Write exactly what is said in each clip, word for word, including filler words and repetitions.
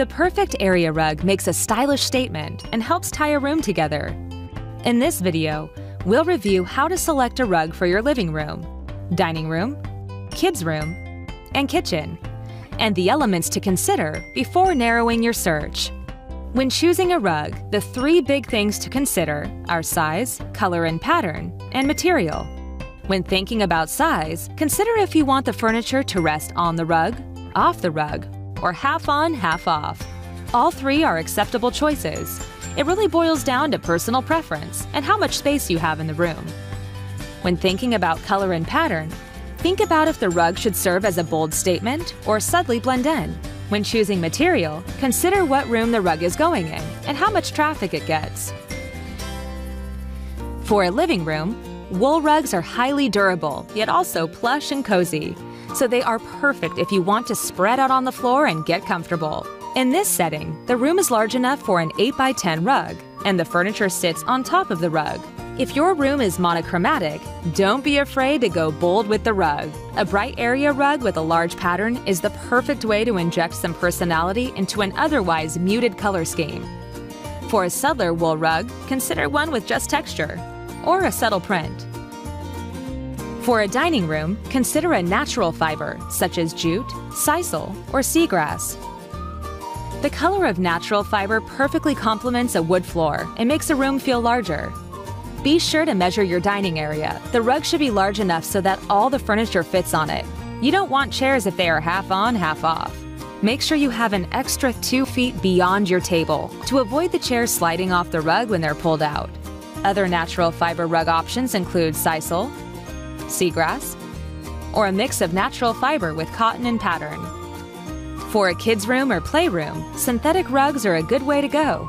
The perfect area rug makes a stylish statement and helps tie a room together. In this video, we'll review how to select a rug for your living room, dining room, kids' room, and kitchen, and the elements to consider before narrowing your search. When choosing a rug, the three big things to consider are size, color and pattern, and material. When thinking about size, consider if you want the furniture to rest on the rug, off the rug, or half on, half off. All three are acceptable choices. It really boils down to personal preference and how much space you have in the room. When thinking about color and pattern, think about if the rug should serve as a bold statement or subtly blend in. When choosing material, consider what room the rug is going in and how much traffic it gets. For a living room, wool rugs are highly durable, yet also plush and cozy. So they are perfect if you want to spread out on the floor and get comfortable. In this setting, the room is large enough for an eight by ten rug, and the furniture sits on top of the rug. If your room is monochromatic, don't be afraid to go bold with the rug. A bright area rug with a large pattern is the perfect way to inject some personality into an otherwise muted color scheme. For a subtler wool rug, consider one with just texture or a subtle print. For a dining room, consider a natural fiber, such as jute, sisal, or seagrass. The color of natural fiber perfectly complements a wood floor and makes a room feel larger. Be sure to measure your dining area. The rug should be large enough so that all the furniture fits on it. You don't want chairs if they are half on, half off. Make sure you have an extra two feet beyond your table to avoid the chairs sliding off the rug when they're pulled out. Other natural fiber rug options include sisal, seagrass, or a mix of natural fiber with cotton and pattern. For a kids' room or playroom, synthetic rugs are a good way to go.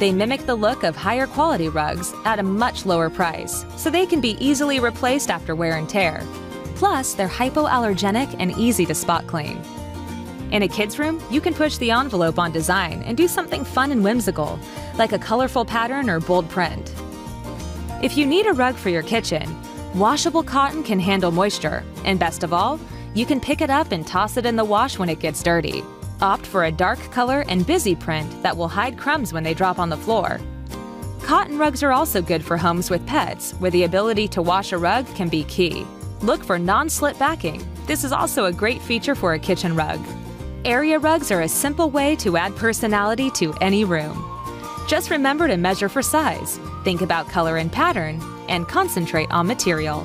They mimic the look of higher quality rugs at a much lower price, so they can be easily replaced after wear and tear. Plus, they're hypoallergenic and easy to spot clean. In a kids' room, you can push the envelope on design and do something fun and whimsical, like a colorful pattern or bold print. If you need a rug for your kitchen, washable cotton can handle moisture, and best of all, you can pick it up and toss it in the wash when it gets dirty. Opt for a dark color and busy print that will hide crumbs when they drop on the floor. Cotton rugs are also good for homes with pets, where the ability to wash a rug can be key. Look for non-slip backing. This is also a great feature for a kitchen rug. Area rugs are a simple way to add personality to any room. Just remember to measure for size, think about color and pattern, and concentrate on material.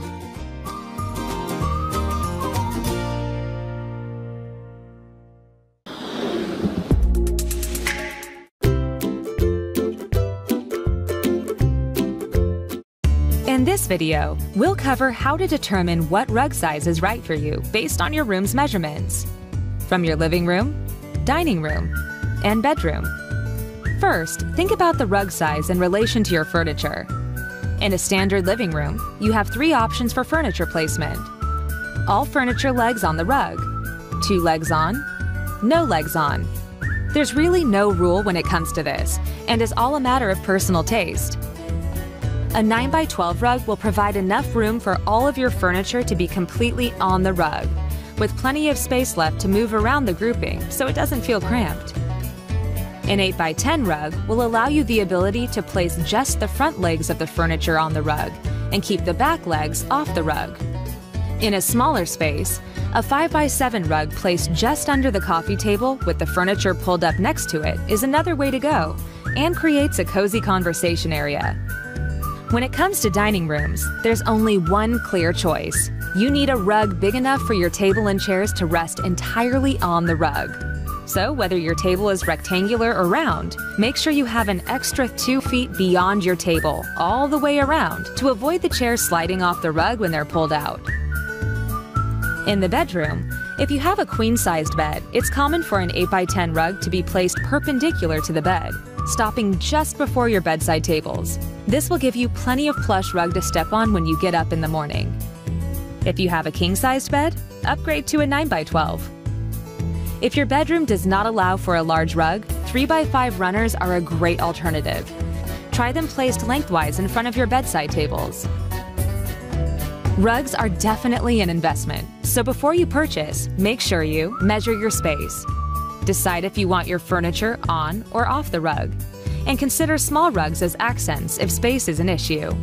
In this video, we'll cover how to determine what rug size is right for you based on your room's measurements, from your living room, dining room, and bedroom. First, think about the rug size in relation to your furniture. In a standard living room, you have three options for furniture placement. All furniture legs on the rug, two legs on, no legs on. There's really no rule when it comes to this, and is all a matter of personal taste. A nine by twelve rug will provide enough room for all of your furniture to be completely on the rug, with plenty of space left to move around the grouping so it doesn't feel cramped. An eight by ten rug will allow you the ability to place just the front legs of the furniture on the rug and keep the back legs off the rug. In a smaller space, a five by seven rug placed just under the coffee table with the furniture pulled up next to it is another way to go and creates a cozy conversation area. When it comes to dining rooms, there's only one clear choice. You need a rug big enough for your table and chairs to rest entirely on the rug. So whether your table is rectangular or round, make sure you have an extra two feet beyond your table, all the way around, to avoid the chairs sliding off the rug when they're pulled out. In the bedroom, if you have a queen-sized bed, it's common for an eight by ten rug to be placed perpendicular to the bed, stopping just before your bedside tables. This will give you plenty of plush rug to step on when you get up in the morning. If you have a king-sized bed, upgrade to a nine by twelve. If your bedroom does not allow for a large rug, three by five runners are a great alternative. Try them placed lengthwise in front of your bedside tables. Rugs are definitely an investment, so before you purchase, make sure you measure your space. Decide if you want your furniture on or off the rug, and consider small rugs as accents if space is an issue.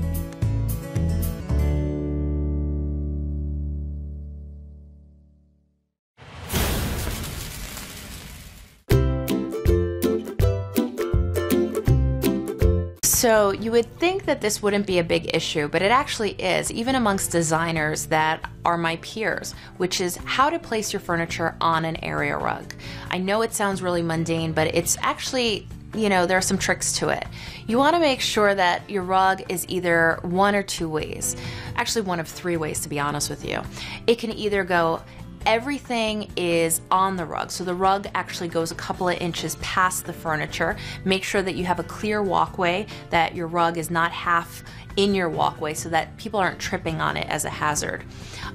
So you would think that this wouldn't be a big issue, but it actually is, even amongst designers that are my peers, which is how to place your furniture on an area rug. I know it sounds really mundane, but it's actually, you know, there are some tricks to it. You want to make sure that your rug is either one or two ways, actually one of three ways to be honest with you. It can either go everything is on the rug, so the rug actually goes a couple of inches past the furniture. Make sure that you have a clear walkway, that your rug is not half in your walkway so that people aren't tripping on it as a hazard.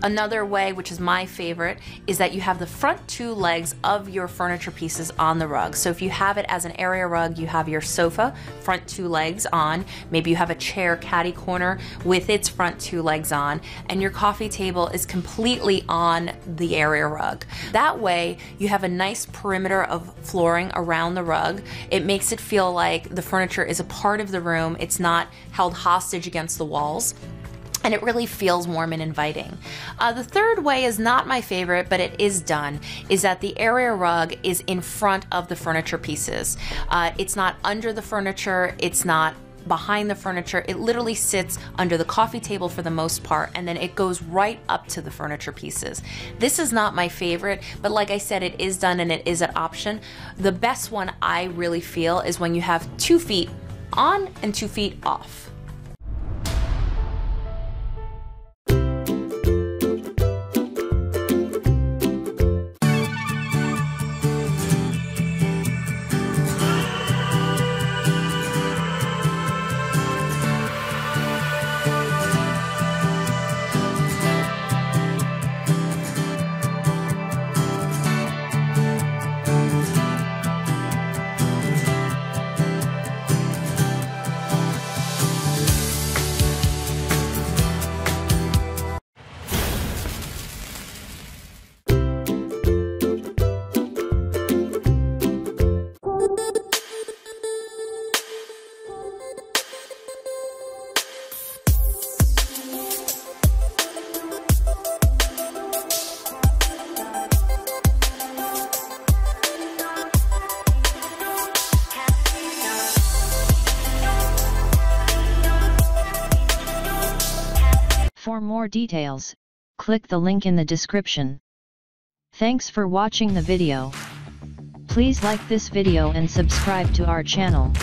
Another way, which is my favorite, is that you have the front two legs of your furniture pieces on the rug. So if you have it as an area rug, you have your sofa, front two legs on, maybe you have a chair caddy corner with its front two legs on, and your coffee table is completely on the area rug. That way you have a nice perimeter of flooring around the rug. It makes it feel like the furniture is a part of the room, it's not held hostage against the walls, and it really feels warm and inviting. Uh, the third way is not my favorite, but it is done, is that the area rug is in front of the furniture pieces. Uh, it's not under the furniture, it's not behind the furniture, it literally sits under the coffee table for the most part, and then it goes right up to the furniture pieces. This is not my favorite, but like I said, it is done and it is an option. The best one I really feel is when you have two feet on and two feet off. For more details, click the link in the description. Thanks for watching the video. Please like this video and subscribe to our channel.